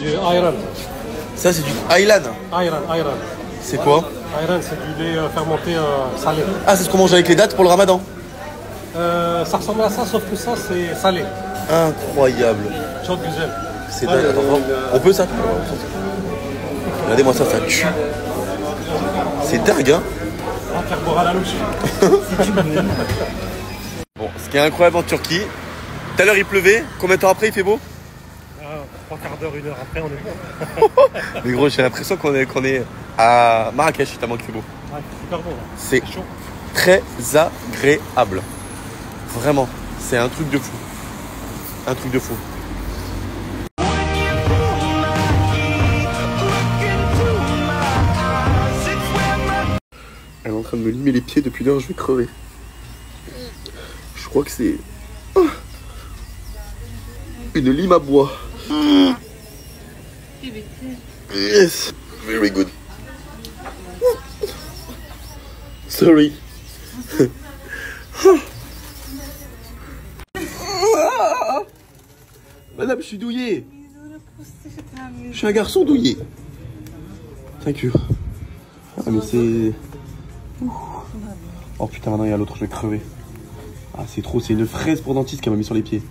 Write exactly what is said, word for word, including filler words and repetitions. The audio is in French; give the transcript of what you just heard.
Du Ayran. Ça, c'est du Ayran. Ayran, Ayran. C'est quoi? Ayran, c'est du lait fermenté euh, salé. Ah, c'est ce qu'on mange avec les dattes pour le ramadan. Euh, ça ressemble à ça, sauf que ça, c'est salé. Incroyable. C'est dingue. On peut ça? Regardez-moi ça, ça tue. C'est dingue, hein. Bon, ce qui est incroyable en Turquie, tout à l'heure il pleuvait, combien de temps après il fait beau? Trois quarts d'heure, une heure après on est beau. Mais gros, j'ai l'impression qu'on est, qu'on est à Marrakech tellement qu'il fait beau. C'est très agréable. Vraiment, c'est un truc de fou. Un truc de fou. Elle est en train de me limer les pieds depuis l'heure, je vais crever. Je crois que c'est... Oh, une lime à bois. Yes, very good. Sorry. Madame, je suis douillé. Je suis un garçon douillé. Thank you. Ah mais c'est... Oh putain, maintenant il y a l'autre, je vais crever. Ah c'est trop, c'est une fraise pour dentiste qu'elle m'a mis sur les pieds.